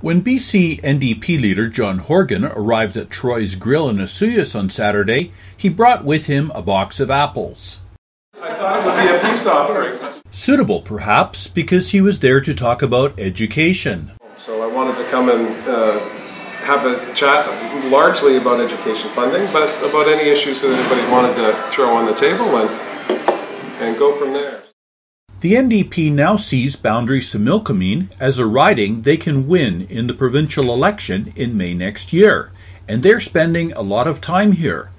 When BC NDP leader John Horgan arrived at Troy's Grill in Osoyoos on Saturday, he brought with him a box of apples. I thought it would be a peace offering. Suitable, perhaps, because he was there to talk about education. So I wanted to come and have a chat largely about education funding, but about any issues that anybody wanted to throw on the table and go from there. The NDP now sees Boundary Similkameen as a riding they can win in the provincial election in May next year, and they're spending a lot of time here.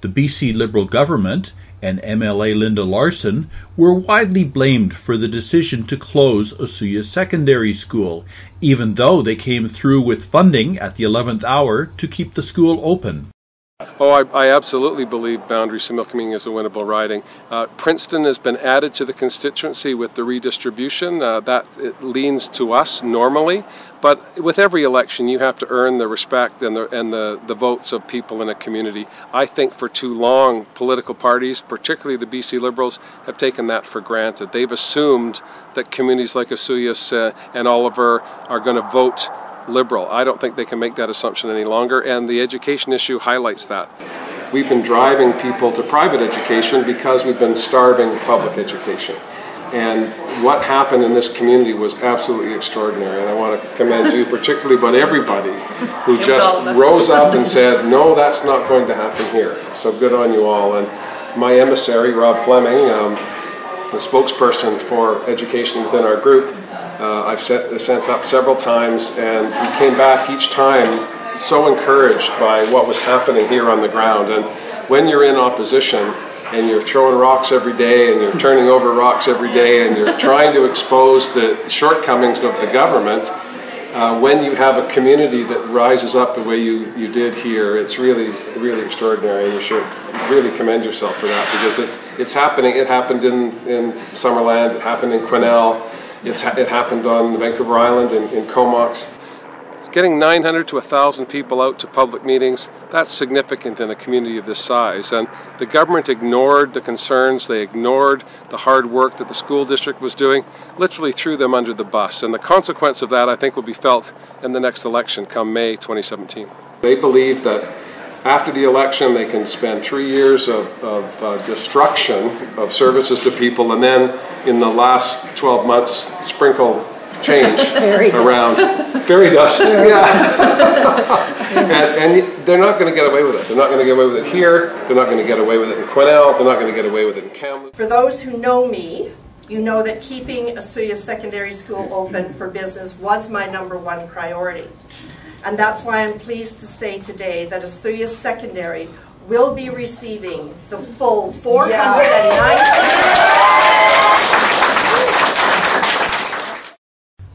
The BC Liberal government and MLA Linda Larson were widely blamed for the decision to close Osoyoos Secondary School, even though they came through with funding at the 11th hour to keep the school open. Oh, I absolutely believe Boundary Similkameen is a winnable riding. Princeton has been added to the constituency with the redistribution. That it leans to us normally, but with every election you have to earn the respect and the votes of people in a community. I think for too long political parties, particularly the BC Liberals, have taken that for granted. They've assumed that communities like Osoyoos and Oliver are going to vote Liberal. I don't think they can make that assumption any longer, and the education issue highlights that. We've been driving people to private education because we've been starving public education. And what happened in this community was absolutely extraordinary, and I want to commend you particularly, but everybody who just rose up and said, no, that's not going to happen here. So good on you all. And my emissary, Rob Fleming, the spokesperson for education within our group, I've sent up several times, and he came back each time so encouraged by what was happening here on the ground. And when you're in opposition and you're throwing rocks every day and you're turning over rocks every day and you're trying to expose the shortcomings of the government, when you have a community that rises up the way you did here, it's really, really extraordinary. You should really commend yourself for that, because it's happening. It happened in Summerland, it happened in Quesnel. It happened on Vancouver Island in Comox. Getting 900 to 1,000 people out to public meetings, that's significant in a community of this size. And the government ignored the concerns, they ignored the hard work that the school district was doing, literally threw them under the bus. And the consequence of that, I think, will be felt in the next election come May 2017. They believe that after the election they can spend 3 years of destruction of services to people, and then in the last 12 months sprinkle change around fairy dust. Yeah. and they're not going to get away with it. They're not going to get away with it here, they're not going to get away with it in Quesnel, they're not going to get away with it in Kamloops. For those who know me, you know that keeping Osoyoos Secondary School open for business was my #1 priority. And that's why I'm pleased to say today that Osoyoos Secondary will be receiving the full 490.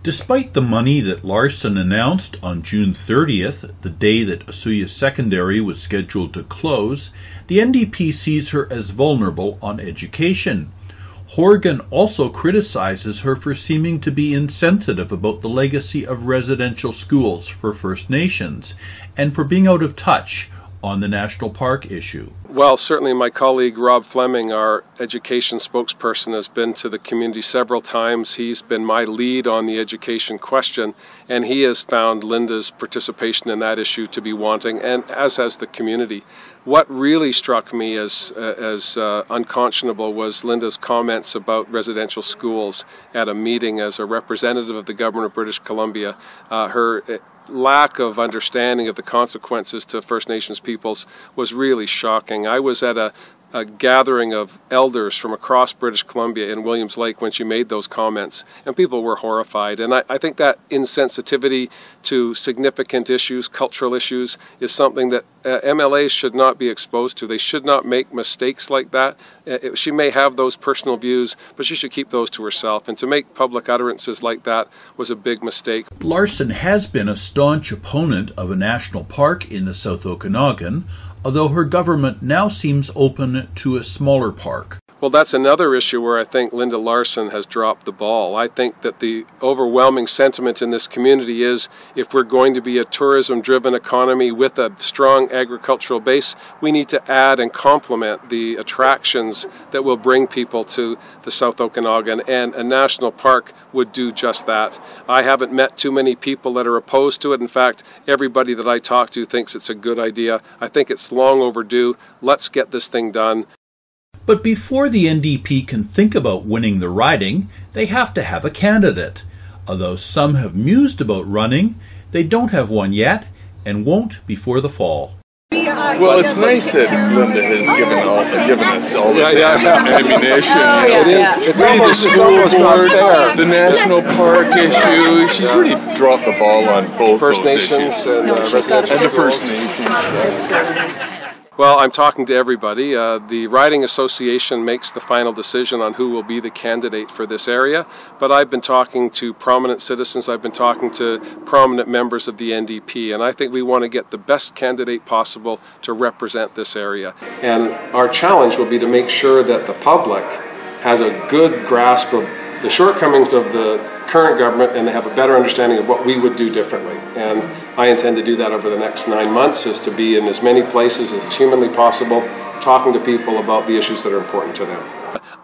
Despite the money that Larson announced on June 30th, the day that Osoyoos Secondary was scheduled to close, the NDP sees her as vulnerable on education. Horgan also criticizes her for seeming to be insensitive about the legacy of residential schools for First Nations and for being out of touch on the national park issue. Well, certainly my colleague Rob Fleming, our education spokesperson, has been to the community several times. He's been my lead on the education question, and he has found Linda's participation in that issue to be wanting, and as has the community. What really struck me as unconscionable was Linda's comments about residential schools at a meeting as a representative of the government of British Columbia. Her lack of understanding of the consequences to First Nations peoples was really shocking. I was at a gathering of elders from across British Columbia in Williams Lake when she made those comments, and people were horrified. And I think that insensitivity to significant issues, cultural issues, is something that MLAs should not be exposed to. They should not make mistakes like that. She may have those personal views, but she should keep those to herself, and to make public utterances like that was a big mistake. Larson has been a staunch opponent of a national park in the South Okanagan, although her government now seems open to a smaller park. Well, that's another issue where I think Linda Larson has dropped the ball. I think that the overwhelming sentiment in this community is if we're going to be a tourism-driven economy with a strong agricultural base, we need to add and complement the attractions that will bring people to the South Okanagan, and a national park would do just that. I haven't met too many people that are opposed to it. In fact, everybody that I talk to thinks it's a good idea. I think it's long overdue. Let's get this thing done. But before the NDP can think about winning the riding, they have to have a candidate. Although some have mused about running, they don't have one yet and won't before the fall. Well, it's nice that Linda has given us all this ammunition. It's really the school board, the national park issue. She's really dropped the ball on both First Nations issues. And the First Nations. Well, I'm talking to everybody. The Riding Association makes the final decision on who will be the candidate for this area, but I've been talking to prominent citizens, I've been talking to prominent members of the NDP, and I think we want to get the best candidate possible to represent this area. And our challenge will be to make sure that the public has a good grasp of the shortcomings of the current government, and they have a better understanding of what we would do differently. And I intend to do that over the next 9 months, is to be in as many places as humanly possible, talking to people about the issues that are important to them.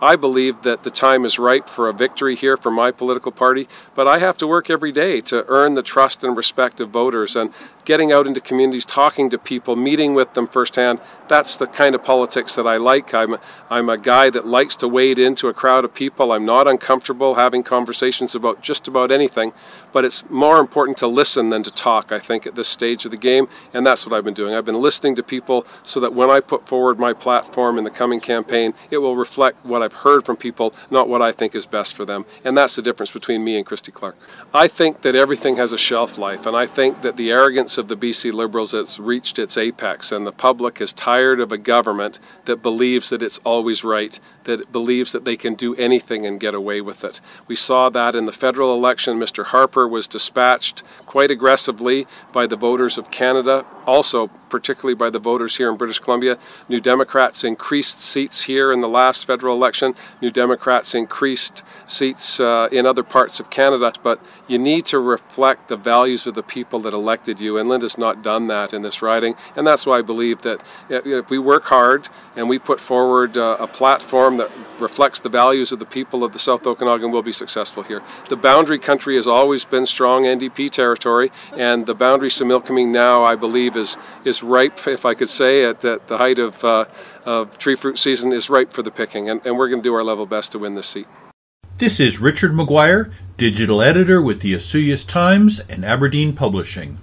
I believe that the time is ripe for a victory here for my political party, but I have to work every day to earn the trust and respect of voters, and getting out into communities, talking to people, meeting with them firsthand, that's the kind of politics that I like. I'm a guy that likes to wade into a crowd of people. I'm not uncomfortable having conversations about just about anything, but it's more important to listen than to talk, I think, at this stage of the game, and that's what I've been doing. I've been listening to people so that when I put forward my platform in the coming campaign, it will reflect what I've heard from people, not what I think is best for them. And that's the difference between me and Christy Clark. I think that everything has a shelf life, and I think that the arrogance of the BC Liberals has reached its apex, and the public is tired of a government that believes that it's always right, that it believes that they can do anything and get away with it. We saw that in the federal election. Mr. Harper was dispatched quite aggressively by the voters of Canada, also particularly by the voters here in British Columbia. New Democrats increased seats here in the last federal election. New Democrats increased seats in other parts of Canada. But you need to reflect the values of the people that elected you, and Linda's not done that in this riding. And that's why I believe that if we work hard and we put forward a platform that reflects the values of the people of the South Okanagan, we'll be successful here. The Boundary Country has always been strong NDP territory, and the Boundary Similkameen now, I believe, is ripe, if I could say, at the height of tree fruit season, is ripe for the picking, and we're going to do our level best to win this seat. This is Richard McGuire, digital editor with the Osoyoos Times and Aberdeen Publishing.